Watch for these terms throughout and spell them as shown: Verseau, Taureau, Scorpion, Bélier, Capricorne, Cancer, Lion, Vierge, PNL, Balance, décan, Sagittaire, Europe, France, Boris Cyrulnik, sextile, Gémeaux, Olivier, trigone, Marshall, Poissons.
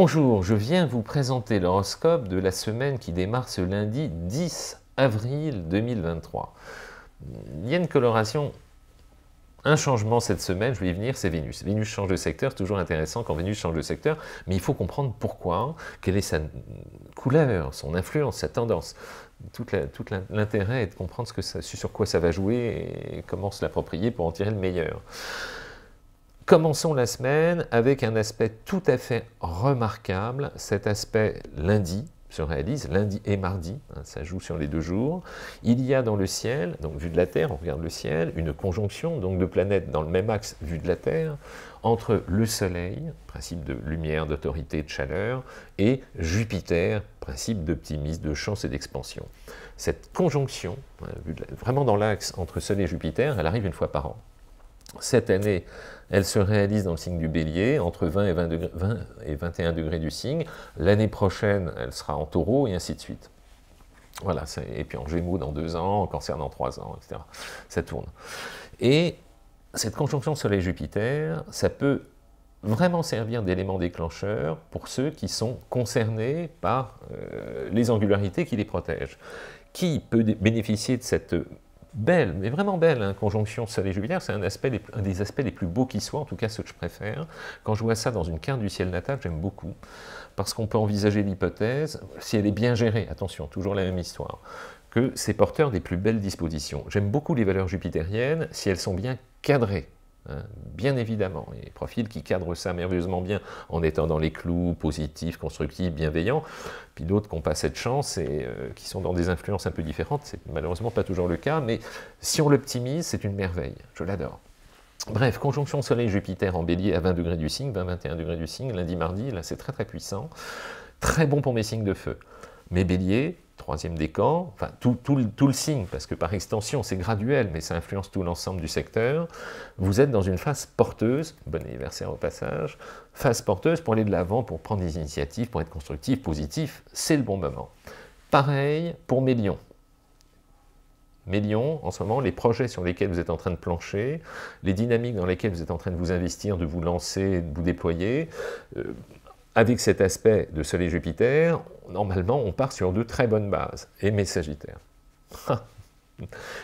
Bonjour, je viens vous présenter l'horoscope de la semaine qui démarre ce lundi 10 avril 2023. Il y a une coloration, un changement cette semaine, je vais y venir, c'est Vénus. Vénus change de secteur, toujours intéressant quand Vénus change de secteur, mais il faut comprendre pourquoi, quelle est sa couleur, son influence, sa tendance. Tout l'intérêt est de comprendre ce que ça, sur quoi ça va jouer et comment se l'approprier pour en tirer le meilleur. Commençons la semaine avec un aspect tout à fait remarquable. Cet aspect lundi se réalise, lundi et mardi, hein, ça joue sur les deux jours. Il y a dans le ciel, donc vu de la Terre, on regarde le ciel, une conjonction donc de planètes dans le même axe vu de la Terre, entre le Soleil, principe de lumière, d'autorité, de chaleur, et Jupiter, principe d'optimisme, de chance et d'expansion. Cette conjonction, vraiment dans l'axe entre Soleil et Jupiter, elle arrive une fois par an. Cette année, elle se réalise dans le signe du Bélier, entre 20 et 21 degrés du signe. L'année prochaine, elle sera en Taureau, et ainsi de suite. Voilà, et puis en Gémeaux dans 2 ans, en Cancer dans 3 ans, etc. Ça tourne. Et cette conjonction Soleil-Jupiter, ça peut vraiment servir d'élément déclencheur pour ceux qui sont concernés par les angularités qui les protègent. Qui peut bénéficier de cette belle, mais vraiment belle, hein, conjonction Soleil-Jupiter, c'est un des aspects les plus beaux qui soient, en tout cas ceux que je préfère. Quand je vois ça dans une carte du ciel natal, j'aime beaucoup, parce qu'on peut envisager l'hypothèse, si elle est bien gérée, attention, toujours la même histoire, que c'est porteur des plus belles dispositions. J'aime beaucoup les valeurs jupitériennes, si elles sont bien cadrées, hein, bien évidemment. Il y a des profils qui cadrent ça merveilleusement bien, en étant dans les clous, positifs, constructifs, bienveillants, puis d'autres qui n'ont pas cette chance et qui sont dans des influences un peu différentes, c'est malheureusement pas toujours le cas, mais si on l'optimise, c'est une merveille, je l'adore. Bref, conjonction Soleil-Jupiter en Bélier à 20 degrés du signe, 20-21 degrés du signe, lundi-mardi, là c'est très très puissant, très bon pour mes signes de feu. Mes Béliers, 3e décan, enfin tout le signe, parce que par extension c'est graduel, mais ça influence tout l'ensemble du secteur, vous êtes dans une phase porteuse, bon anniversaire au passage, phase porteuse pour aller de l'avant, pour prendre des initiatives, pour être constructif, positif, c'est le bon moment. Pareil pour mes lions. Mes lions, en ce moment, les projets sur lesquels vous êtes en train de plancher, les dynamiques dans lesquelles vous êtes en train de vous investir, de vous lancer, de vous déployer, avec cet aspect de Soleil-Jupiter, normalement, on part sur de très bonnes bases. Et mes Sagittaires.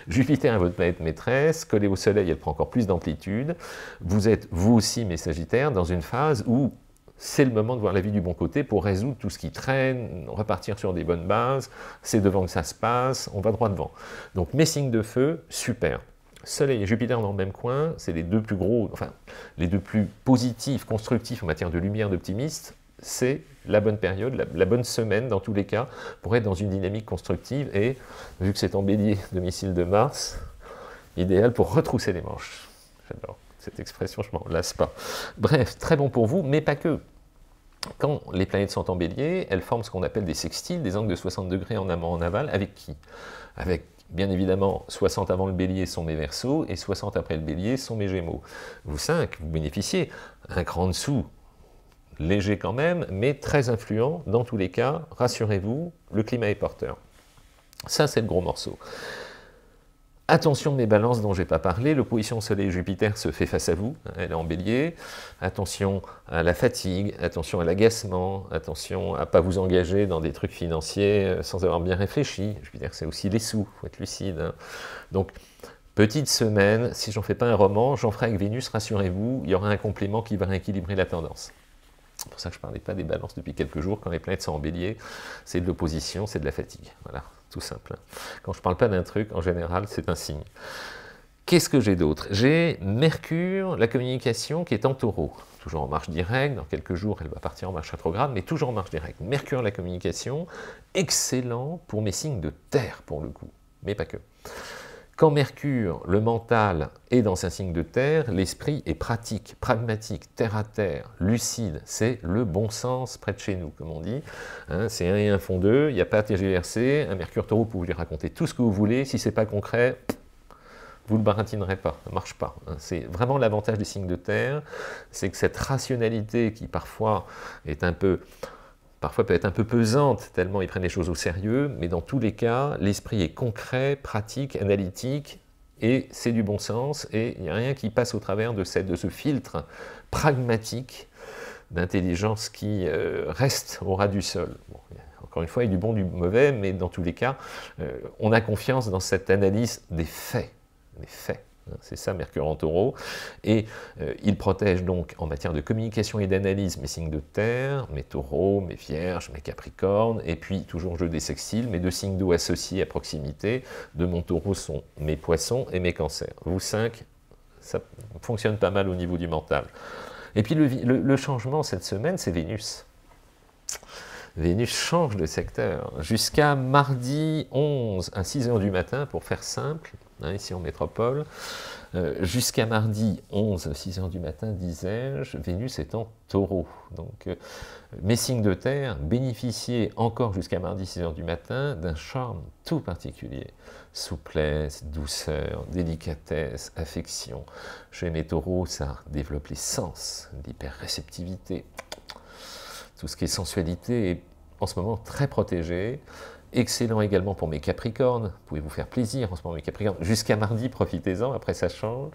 Jupiter est votre planète maîtresse, collée au Soleil, elle prend encore plus d'amplitude. Vous êtes, vous aussi, mes Sagittaires, dans une phase où c'est le moment de voir la vie du bon côté pour résoudre tout ce qui traîne, repartir sur des bonnes bases, c'est devant que ça se passe, on va droit devant. Donc, mes signes de feu, super. Soleil et Jupiter dans le même coin, c'est les deux plus gros, enfin, les deux plus positifs, constructifs en matière de lumière, d'optimiste. C'est la bonne période, la bonne semaine dans tous les cas, pour être dans une dynamique constructive et, vu que c'est en Bélier, domicile de Mars, idéal pour retrousser les manches. J'adore cette expression, je m'en lasse pas. Bref, très bon pour vous, mais pas que. Quand les planètes sont en Bélier, elles forment ce qu'on appelle des sextiles, des angles de 60 degrés en amont, en aval, avec qui? Avec, bien évidemment, 60 avant le Bélier sont mes Verseaux, et 60 après le Bélier sont mes Gémeaux. Vous 5, vous bénéficiez un cran dessous, léger quand même, mais très influent, dans tous les cas, rassurez-vous, le climat est porteur. Ça, c'est le gros morceau. Attention mes balances dont je n'ai pas parlé, l'opposition Soleil-Jupiter se fait face à vous, elle est en Bélier, attention à la fatigue, attention à l'agacement, attention à ne pas vous engager dans des trucs financiers sans avoir bien réfléchi, Jupiter c'est aussi les sous, il faut être lucide. Hein. Donc, petite semaine, si j'en fais pas un roman, j'en ferai avec Vénus, rassurez-vous, il y aura un complément qui va rééquilibrer la tendance. C'est pour ça que je ne parlais pas des balances depuis quelques jours, quand les planètes sont en Bélier, c'est de l'opposition, c'est de la fatigue, voilà, tout simple. Quand je ne parle pas d'un truc, en général, c'est un signe. Qu'est-ce que j'ai d'autre? J'ai Mercure, la communication, qui est en Taureau, toujours en marche directe, dans quelques jours, elle va partir en marche rétrograde, mais toujours en marche directe. Mercure, la communication, excellent pour mes signes de terre, pour le coup, mais pas que. Quand Mercure, le mental, est dans un signe de terre, l'esprit est pratique, pragmatique, terre à terre, lucide. C'est le bon sens près de chez nous, comme on dit. Hein, c'est un et un font deux, il n'y a pas à tergiverser. Un Mercure taureau, vous lui raconter tout ce que vous voulez. Si ce n'est pas concret, vous ne le baratinerez pas, ça ne marche pas. Hein, c'est vraiment l'avantage des signes de terre. C'est que cette rationalité qui parfois est un peu... parfois peut être un peu pesante, tellement ils prennent les choses au sérieux, mais dans tous les cas, l'esprit est concret, pratique, analytique, et c'est du bon sens, et il n'y a rien qui passe au travers de ce filtre pragmatique d'intelligence qui reste au ras du sol. Bon, encore une fois, il y a du bon, du mauvais, mais dans tous les cas, on a confiance dans cette analyse des faits. Des faits. C'est ça, Mercure en taureau. Et il protège donc en matière de communication et d'analyse mes signes de terre, mes taureaux, mes vierges, mes capricornes, et puis toujours jeu des sextiles, mes deux signes d'eau associés à proximité de mon taureau sont mes poissons et mes cancers. Vous cinq, ça fonctionne pas mal au niveau du mental. Et puis le changement cette semaine, c'est Vénus. Vénus change de secteur jusqu'à mardi 11 à 6h du matin, pour faire simple, hein, ici en métropole, jusqu'à mardi 11 à 6h du matin, disais-je, Vénus est en taureau. Donc mes signes de terre bénéficiaient encore jusqu'à mardi 6h du matin d'un charme tout particulier. Souplesse, douceur, délicatesse, affection. Chez mes taureaux, ça développe les sens, l'hyperréceptivité. Tout ce qui est sensualité est en ce moment très protégé. Excellent également pour mes capricornes. Vous pouvez vous faire plaisir en ce moment, mes capricornes. Jusqu'à mardi, profitez-en, après ça change.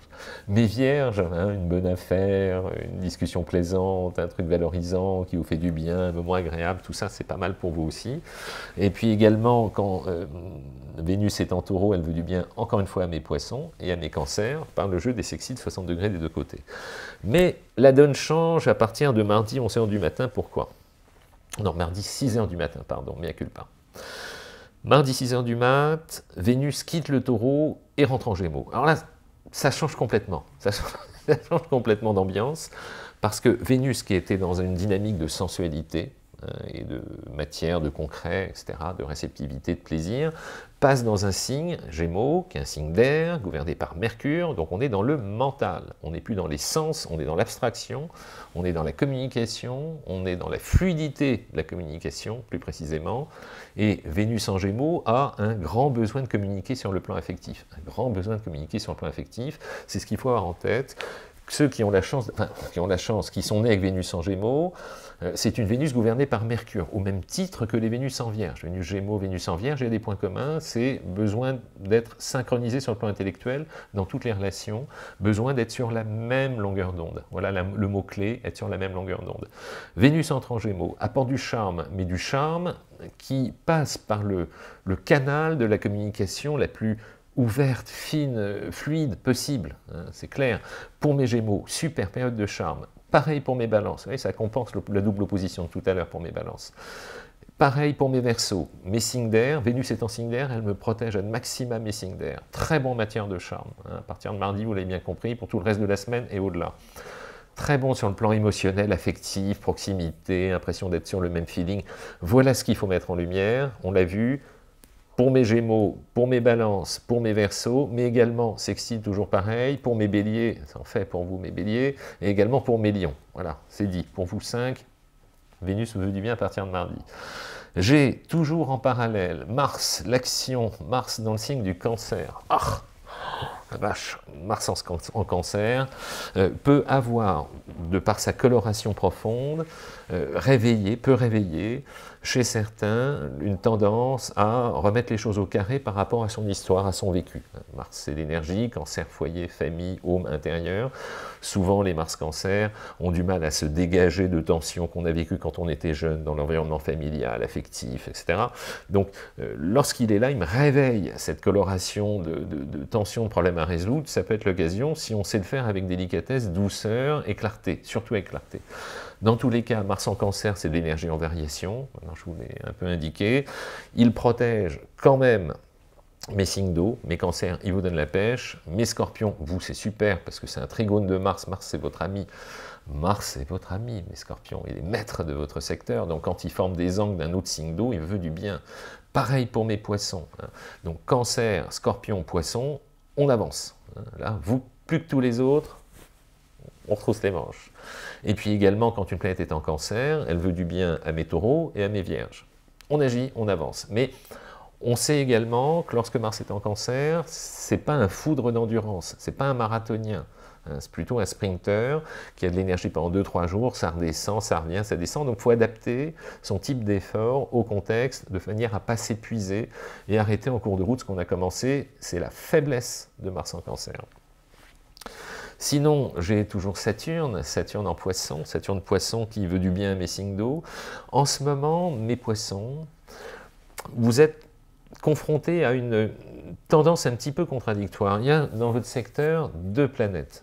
Mes vierges, hein, une bonne affaire, une discussion plaisante, un truc valorisant qui vous fait du bien, un moment agréable, tout ça, c'est pas mal pour vous aussi. Et puis également, quand Vénus est en taureau, elle veut du bien, encore une fois, à mes poissons et à mes cancers, par le jeu des sextiles de 60 degrés des deux côtés. Mais la donne change à partir de mardi 11h du matin, pourquoi? Non, mardi 6h du matin, pardon, mea culpa. Mardi 6h du mat, Vénus quitte le taureau et rentre en gémeaux. Alors là, ça change complètement, ça change complètement d'ambiance, parce que Vénus, qui était dans une dynamique de sensualité, hein, et de matière, de concret, etc., de réceptivité, de plaisir, passe dans un signe, gémeaux, qui est un signe d'air, gouverné par Mercure, donc on est dans le mental, on n'est plus dans les sens, on est dans l'abstraction, on est dans la communication, on est dans la fluidité de la communication, plus précisément, et Vénus en gémeaux a un grand besoin de communiquer sur le plan affectif, c'est ce qu'il faut avoir en tête. Ceux qui ont la chance, qui sont nés avec Vénus en Gémeaux, c'est une Vénus gouvernée par Mercure, au même titre que les Vénus en Vierge. Vénus Gémeaux, Vénus en Vierge, il y a des points communs, c'est besoin d'être synchronisé sur le plan intellectuel, dans toutes les relations, besoin d'être sur la même longueur d'onde. Voilà le mot-clé, être sur la même longueur d'onde. Vénus entre en Gémeaux, apporte du charme, mais du charme qui passe par le canal de la communication la plus ouverte, fine, fluide, possible, hein, c'est clair. Pour mes Gémeaux, super période de charme. Pareil pour mes balances, vous voyez, ça compense la double opposition de tout à l'heure pour mes balances. Pareil pour mes Verseaux, mes signes d'air, Vénus est en signe d'air, elle me protège ad maxima mes signes d'air. Très bon en matière de charme, hein, à partir de mardi, vous l'avez bien compris, pour tout le reste de la semaine et au-delà. Très bon sur le plan émotionnel, affectif, proximité, impression d'être sur le même feeling. Voilà ce qu'il faut mettre en lumière, on l'a vu. Pour mes Gémeaux, pour mes Balances, pour mes Verseaux, mais également, sextile toujours pareil, pour mes Béliers, ça en fait pour vous mes Béliers, et également pour mes Lions. Voilà, c'est dit. Pour vous 5, Vénus vous veut du bien à partir de mardi. J'ai toujours en parallèle Mars, l'action, Mars dans le signe du Cancer. Ah, la vache, Mars en Cancer peut avoir, de par sa coloration profonde, peut réveiller chez certains une tendance à remettre les choses au carré par rapport à son histoire, à son vécu. Mars, c'est l'énergie, Cancer, foyer, famille, home, intérieur. Souvent, les Mars-Cancer ont du mal à se dégager de tensions qu'on a vécues quand on était jeune, dans l'environnement familial, affectif, etc. Donc, lorsqu'il est là, il me réveille cette coloration de tensions, de problèmes à résoudre. Ça peut être l'occasion, si on sait le faire avec délicatesse, douceur et clarté, surtout avec clarté. Dans tous les cas, Mars en Cancer, c'est de l'énergie en variation, maintenant je vous l'ai un peu indiqué. Il protège quand même mes signes d'eau, mes cancers, il vous donne la pêche. Mes scorpions, vous, c'est super, parce que c'est un trigone de Mars, Mars c'est votre ami. Mars est votre ami, mes scorpions, il est maître de votre secteur, donc quand il forme des angles d'un autre signe d'eau, il veut du bien. Pareil pour mes poissons. Donc cancer, scorpion, poisson, on avance. Là, vous, plus que tous les autres, on retrousse les manches. Et puis également, quand une planète est en cancer, elle veut du bien à mes taureaux et à mes vierges. On agit, on avance. Mais on sait également que lorsque Mars est en cancer, c'est pas un foudre d'endurance, c'est pas un marathonien. C'est plutôt un sprinter qui a de l'énergie pendant 2-3 jours, ça redescend, ça revient, ça descend. Donc il faut adapter son type d'effort au contexte de manière à ne pas s'épuiser et arrêter en cours de route ce qu'on a commencé. C'est la faiblesse de Mars en cancer. Sinon, j'ai toujours Saturne en poisson, qui veut du bien à mes signes d'eau. En ce moment, mes poissons, vous êtes confrontés à une tendance un petit peu contradictoire. Il y a dans votre secteur deux planètes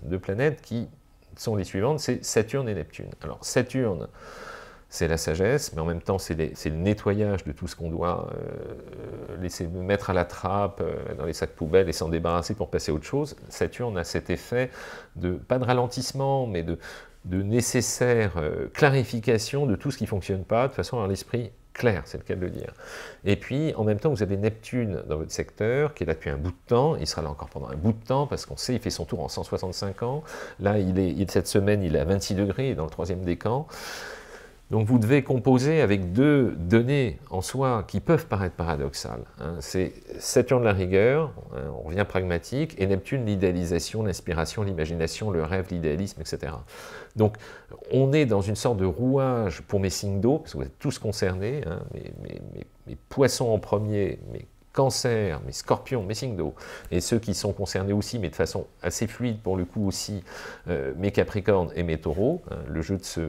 qui sont les suivantes, c'est Saturne et Neptune. Alors Saturne, c'est la sagesse, mais en même temps, c'est le nettoyage de tout ce qu'on doit laisser mettre à la trappe, dans les sacs poubelles et s'en débarrasser pour passer à autre chose. Saturne a cet effet, pas de ralentissement, mais de nécessaire clarification de tout ce qui ne fonctionne pas, de façon à avoir l'esprit clair, c'est le cas de le dire. Et puis, en même temps, vous avez Neptune dans votre secteur, qui est là depuis un bout de temps, il sera là encore pendant un bout de temps, parce qu'on sait, il fait son tour en 165 ans, là, cette semaine, il est à 26 degrés, dans le 3e décan. Donc vous devez composer avec deux données en soi qui peuvent paraître paradoxales. C'est Saturne la rigueur, on revient pragmatique, et Neptune l'idéalisation, l'inspiration, l'imagination, le rêve, l'idéalisme, etc. Donc on est dans une sorte de rouage pour mes signes d'eau, parce que vous êtes tous concernés, mes poissons en premier, mes cancers, mes scorpions, mes signes d'eau, et ceux qui sont concernés aussi, mais de façon assez fluide pour le coup aussi, mes capricornes et mes taureaux, le jeu de ce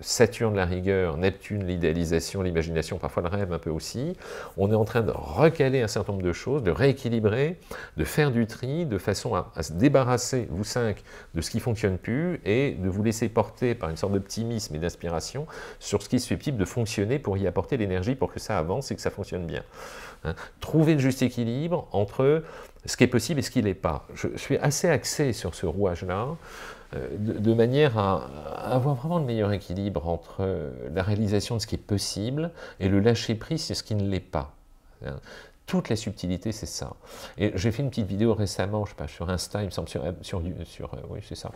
Saturne la rigueur, Neptune l'idéalisation, l'imagination, parfois le rêve un peu aussi. On est en train de recaler un certain nombre de choses, de rééquilibrer, de faire du tri, de façon à se débarrasser, vous cinq, de ce qui ne fonctionne plus et de vous laisser porter par une sorte d'optimisme et d'inspiration sur ce qui est susceptible de fonctionner pour y apporter l'énergie pour que ça avance et que ça fonctionne bien. Hein? Trouver le juste équilibre entre ce qui est possible et ce qui ne l'est pas. Je suis assez axé sur ce rouage-là, de manière à avoir vraiment le meilleur équilibre entre la réalisation de ce qui est possible et le lâcher-prise de ce qui ne l'est pas. Toute la subtilité, c'est ça. Et j'ai fait une petite vidéo récemment, je sais pas, sur Insta, il me semble, oui, c'est ça,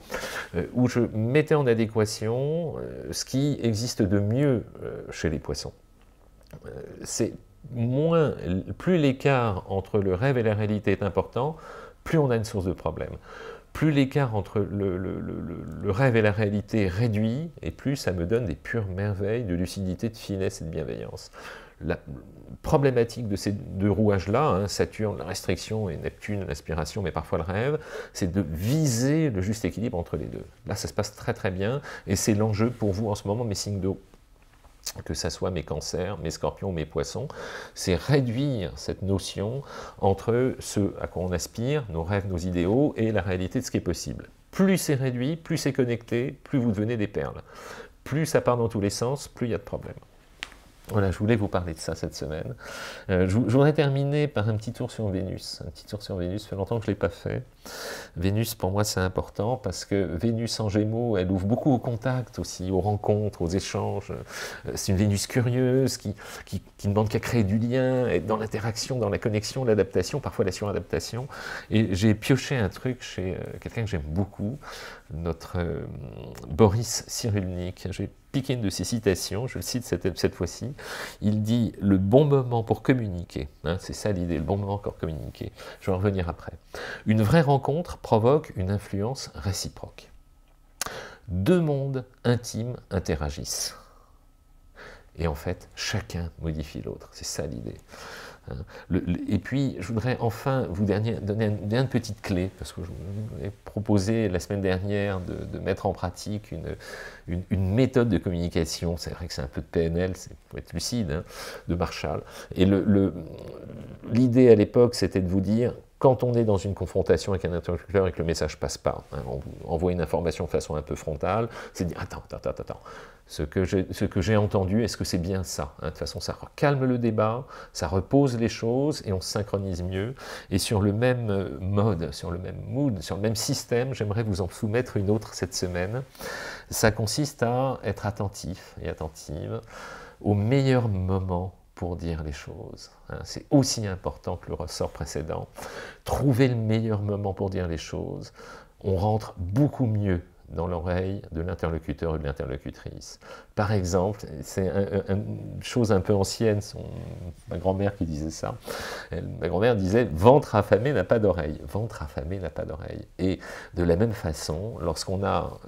où je mettais en adéquation ce qui existe de mieux chez les poissons. C'est plus l'écart entre le rêve et la réalité est important, plus on a une source de problème. Plus l'écart entre le rêve et la réalité est réduit, et plus ça me donne des pures merveilles de lucidité, de finesse et de bienveillance. La problématique de ces deux rouages-là, Saturne, la restriction, et Neptune, l'inspiration, mais parfois le rêve, c'est de viser le juste équilibre entre les deux. Là, ça se passe très très bien, et c'est l'enjeu pour vous en ce moment, mes signes d'eau. Que ça soit mes cancers, mes scorpions, mes poissons, c'est réduire cette notion entre ce à quoi on aspire, nos rêves, nos idéaux, et la réalité de ce qui est possible. Plus c'est réduit, plus c'est connecté, plus vous devenez des perles. Plus ça part dans tous les sens, plus il y a de problèmes. Voilà, je voulais vous parler de ça cette semaine. Je voudrais terminer par un petit tour sur Vénus. Un petit tour sur Vénus, ça fait longtemps que je ne l'ai pas fait. Vénus, pour moi, c'est important parce que Vénus en Gémeaux, elle ouvre beaucoup aux contacts aussi, aux rencontres, aux échanges. C'est une Vénus curieuse qui ne demande qu'à créer du lien, être dans l'interaction, dans la connexion, l'adaptation, parfois la suradaptation. Et j'ai pioché un truc chez quelqu'un que j'aime beaucoup, notre Boris Cyrulnik. J'ai piqué une de ses citations, je le cite cette fois-ci. Il dit « le bon moment pour communiquer ». C'est ça l'idée, le bon moment pour communiquer. Je vais en revenir après. « Une vraie rencontre provoque une influence réciproque. Deux mondes intimes interagissent. Et en fait, chacun modifie l'autre. » C'est ça l'idée. Et puis, je voudrais enfin vous donner une petite clé, parce que je vous ai proposé la semaine dernière de mettre en pratique une méthode de communication, c'est vrai que c'est un peu de PNL, c'est pour être lucide, de Marshall. Et l'idée à l'époque, c'était de vous dire, quand on est dans une confrontation avec un interlocuteur et que le message ne passe pas, on vous envoie une information de façon un peu frontale, c'est de dire « attends, ce que j'ai entendu, est-ce que c'est bien ça ?» De toute façon, ça recalme le débat, ça repose les choses et on se synchronise mieux. Et sur le même mode, sur le même mood, sur le même système, j'aimerais vous en soumettre une autre cette semaine. Ça consiste à être attentif et attentive au meilleur moment pour dire les choses. C'est aussi important que le ressort précédent. Trouver le meilleur moment pour dire les choses. On rentre beaucoup mieux dans l'oreille de l'interlocuteur et de l'interlocutrice. Par exemple, c'est une chose un peu ancienne, ma grand-mère qui disait ça. Ma grand-mère disait « ventre affamé n'a pas d'oreille ». Ventre affamé n'a pas d'oreille. Et de la même façon, lorsqu'on a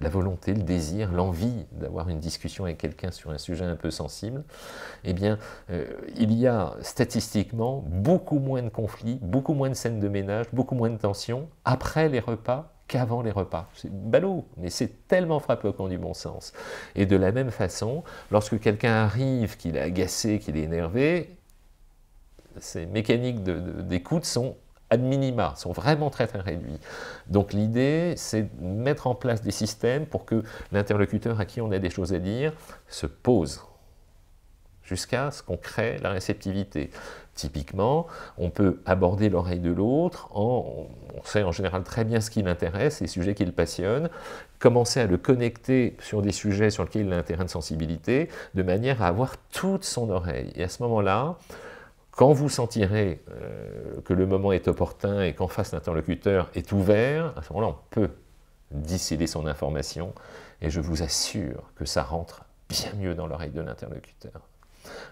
la volonté, le désir, l'envie d'avoir une discussion avec quelqu'un sur un sujet un peu sensible, eh bien, il y a statistiquement beaucoup moins de conflits, beaucoup moins de scènes de ménage, beaucoup moins de tensions après les repas qu'avant les repas. C'est ballot, mais c'est tellement frappé au coin du bon sens. Et de la même façon, lorsque quelqu'un arrive, qu'il est agacé, qu'il est énervé, ces mécaniques d'écoute sont ad minima, sont vraiment très très réduits. Donc l'idée, c'est de mettre en place des systèmes pour que l'interlocuteur à qui on a des choses à dire se pose, jusqu'à ce qu'on crée la réceptivité. Typiquement, on peut aborder l'oreille de l'autre, on sait en général très bien ce qui l'intéresse, les sujets qui le passionnent, commencer à le connecter sur des sujets sur lesquels il a intérêt de sensibilité, de manière à avoir toute son oreille. Et à ce moment-là, quand vous sentirez que le moment est opportun et qu'en face l'interlocuteur est ouvert, à ce moment-là, on peut disséder son information et je vous assure que ça rentre bien mieux dans l'oreille de l'interlocuteur.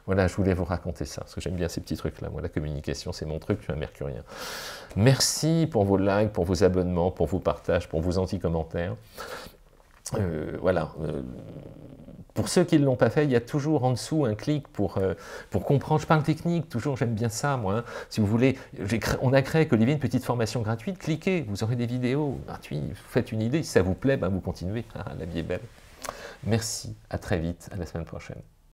Voilà, je voulais vous raconter ça, parce que j'aime bien ces petits trucs-là. Moi, la communication, c'est mon truc, je suis un mercurien. Merci pour vos likes, pour vos abonnements, pour vos partages, pour vos anti-commentaires. Voilà. Pour ceux qui ne l'ont pas fait, il y a toujours en dessous un clic pour comprendre. Je parle technique, toujours, j'aime bien ça, moi. Hein. Si vous voulez, on a créé avec Olivier une petite formation gratuite. Cliquez, vous aurez des vidéos gratuites, vous faites une idée. Si ça vous plaît, ben vous continuez. Ah, la vie est belle. Merci, à très vite, à la semaine prochaine.